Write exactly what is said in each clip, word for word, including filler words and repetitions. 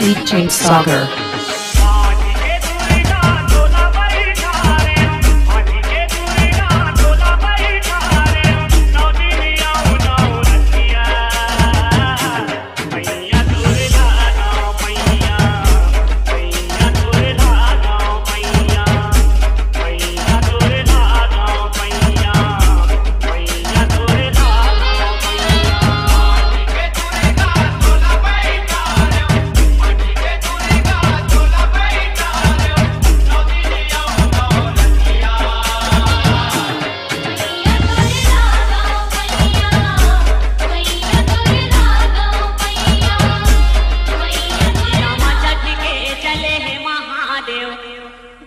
D J Sagar.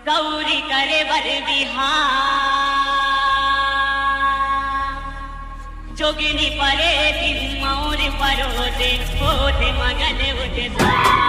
Gauri करे वर बिहार जोगिनी परे दिन मौर परोदे होते मगन उठे।